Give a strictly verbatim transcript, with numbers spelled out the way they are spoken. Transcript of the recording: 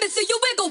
women, so you wiggle.